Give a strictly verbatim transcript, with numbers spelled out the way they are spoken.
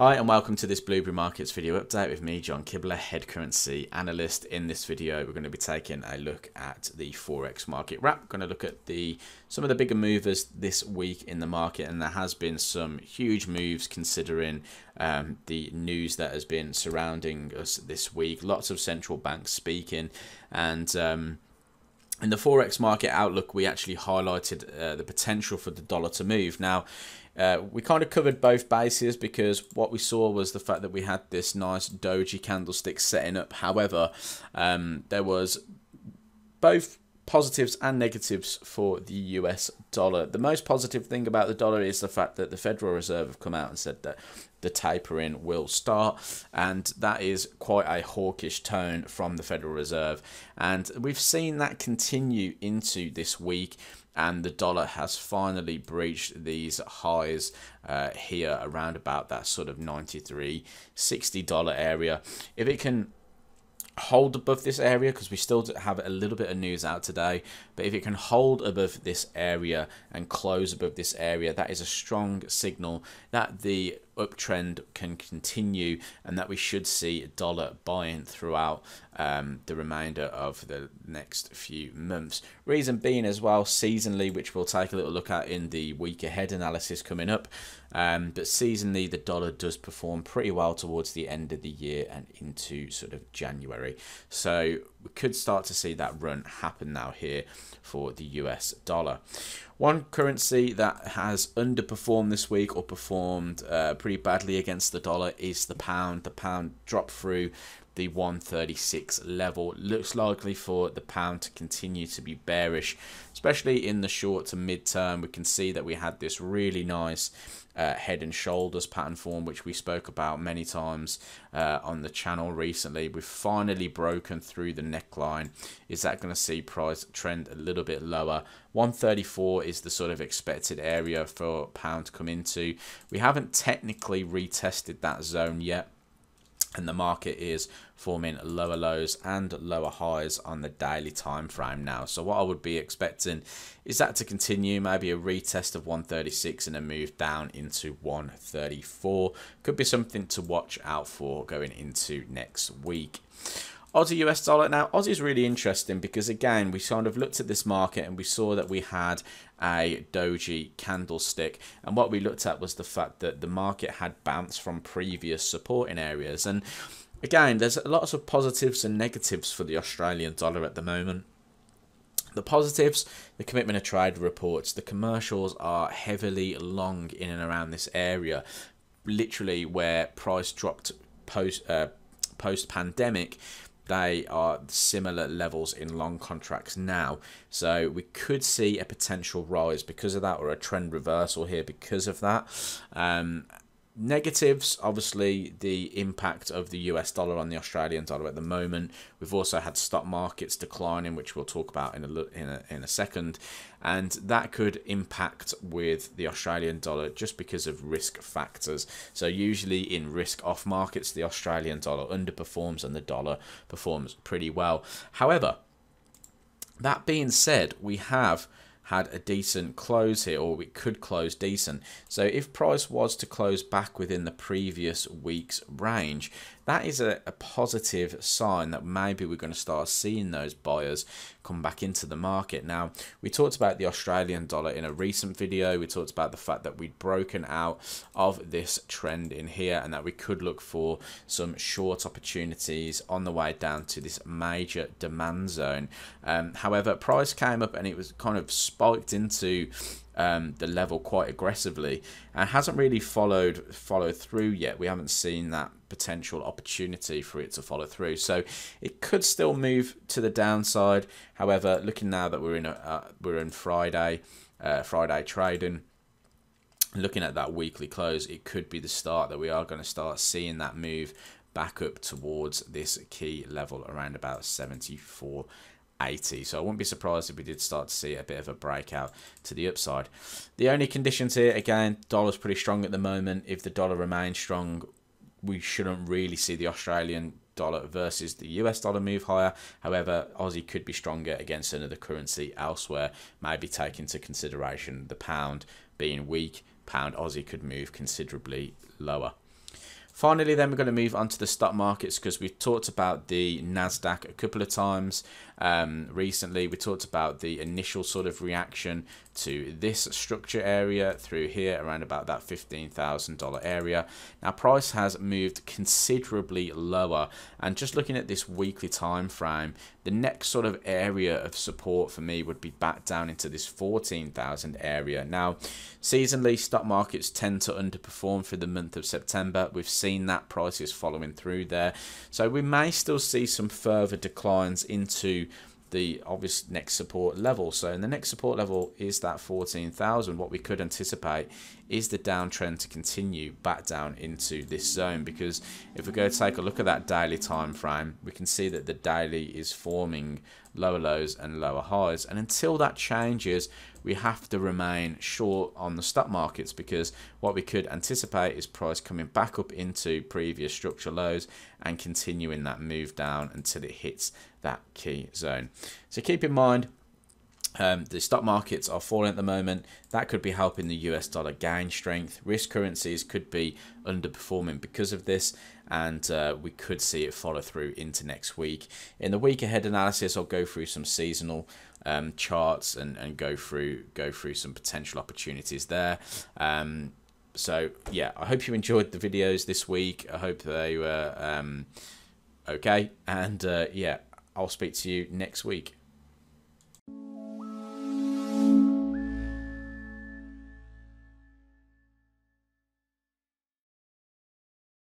Hi and welcome to this Blueberry Markets video update with me, John Kibler, head currency analyst. In this video, we're going to be taking a look at the Forex market wrap. We're going to look at the some of the bigger movers this week in the market, and there has been some huge moves considering um, the news that has been surrounding us this week. Lots of central banks speaking, and um, in the Forex market outlook, we actually highlighted uh, the potential for the dollar to move. Now, uh, we kind of covered both bases because what we saw was the fact that we had this nice doji candlestick setting up. However, um, there was both positives and negatives for the U S dollar. The most positive thing about the dollar is the fact that the Federal Reserve have come out and said that the tapering will start, and that is quite a hawkish tone from the Federal Reserve, and we've seen that continue into this week, and the dollar has finally breached these highs uh, here around about that sort of ninety-three sixty dollar area. If it can hold above this area, because we still have a little bit of news out today, but if it can hold above this area and close above this area, that is a strong signal that the uptrend can continue and that we should see dollar buying throughout um, the remainder of the next few months. Reason being as well seasonally, which we'll take a little look at in the week ahead analysis coming up, um, but seasonally the dollar does perform pretty well towards the end of the year and into sort of January, so we could start to see that run happen now here for the U S dollar. One currency that has underperformed this week or performed uh, pretty badly against the dollar is the pound. The pound dropped through the one thirty-six level. Looks likely for the pound to continue to be bearish, especially in the short to mid-term. We can see that we had this really nice uh, head and shoulders pattern form, which we spoke about many times uh, on the channel recently. We've finally broken through the neckline. Is that going to see price trend a little bit lower? one thirty-four is the sort of expected area for pound to come into. We haven't technically retested that zone yet, and the market is forming lower lows and lower highs on the daily time frame now. So what I would be expecting is that to continue, maybe a retest of one thirty-six and a move down into one thirty-four. Could be something to watch out for going into next week. Aussie U S dollar. Now, Aussie is really interesting because, again, we sort of looked at this market and we saw that we had a doji candlestick, and what we looked at was the fact that the market had bounced from previous supporting areas. And again, there's lots of positives and negatives for the Australian dollar at the moment. The positives, the commitment of trade reports, the commercials are heavily long in and around this area, literally where price dropped post uh, post pandemic. They are similar levels in long contracts now, so we could see a potential rise because of that, or a trend reversal here because of that. Um, negatives, obviously the impact of the U S dollar on the Australian dollar at the moment. We've also had stock markets declining, which we'll talk about in a, in a, in a second, and that could impact with the Australian dollar just because of risk factors. So usually in risk off markets, the Australian dollar underperforms and the dollar performs pretty well. However, that being said, we have had a decent close here, or we could close decent. So if price was to close back within the previous week's range, that is a, a positive sign that maybe we're going to start seeing those buyers come back into the market. Now, we talked about the Australian dollar in a recent video. We talked about the fact that we'd broken out of this trend in here and that we could look for some short opportunities on the way down to this major demand zone. Um, however, price came up and it was kind of spiked into um, the level quite aggressively and hasn't really followed followed through yet. We haven't seen that potential opportunity for it to follow through, so it could still move to the downside. However, looking now that we're in a uh, we're in Friday uh, Friday trading, looking at that weekly close, it could be the start that we are going to start seeing that move back up towards this key level around about seventy-four eighty. So I wouldn't be surprised if we did start to see a bit of a breakout to the upside. The only conditions here, again, dollar's pretty strong at the moment. If the dollar remains strong, we shouldn't really see the Australian dollar versus the U S dollar move higher. However, Aussie could be stronger against another currency elsewhere. Maybe take into consideration the pound being weak. Pound Aussie could move considerably lower. Finally, then we're going to move on to the stock markets, because we've talked about the Nasdaq a couple of times um, recently. We talked about the initial sort of reaction to this structure area through here around about that fifteen thousand dollar area. Now, price has moved considerably lower, and just looking at this weekly time frame, the next sort of area of support for me would be back down into this fourteen thousand area. Now, seasonally, stock markets tend to underperform for the month of September. We've seen that price is following through there, so we may still see some further declines into the obvious next support level. So in the next support level is that fourteen thousand. What we could anticipate is the downtrend to continue back down into this zone, because if we go take a look at that daily time frame, we can see that the daily is forming lower lows and lower highs, and until that changes, we have to remain short on the stock markets, because what we could anticipate is price coming back up into previous structure lows and continuing that move down until it hits that key zone. So keep in mind, Um, the stock markets are falling at the moment. That could be helping the U S dollar gain strength. Risk currencies could be underperforming because of this, and uh, we could see it follow through into next week. In the week ahead analysis, I'll go through some seasonal um, charts and, and go through go through some potential opportunities there. Um, so yeah, I hope you enjoyed the videos this week. I hope they were um, okay, and uh, yeah, I'll speak to you next week.